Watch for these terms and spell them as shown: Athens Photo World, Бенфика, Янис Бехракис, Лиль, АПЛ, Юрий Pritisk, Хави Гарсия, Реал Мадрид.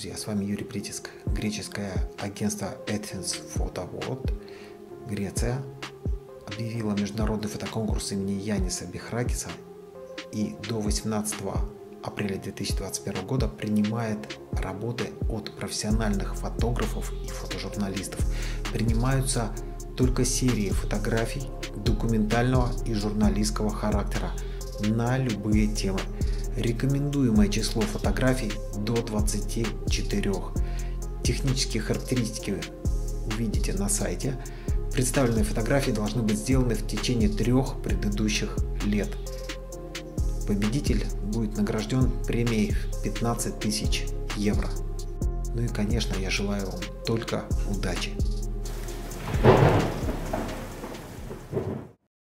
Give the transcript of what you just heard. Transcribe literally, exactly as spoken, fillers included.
друзья, с вами Юрий Pritisk, греческое агентство Athens Photo World, Греция, объявило международный фотоконкурс имени Яниса Бехракиса и до восемнадцатого апреля две тысячи двадцать первого года принимает работы от профессиональных фотографов и фотожурналистов. Принимаются только серии фотографий документального и журналистского характера на любые темы. Рекомендуемое число фотографий до двадцати четырёх. Технические характеристики увидите на сайте. Представленные фотографии должны быть сделаны в течение трех предыдущих лет. Победитель будет награжден премией в пятнадцать тысяч евро. Ну и, конечно, я желаю вам только удачи.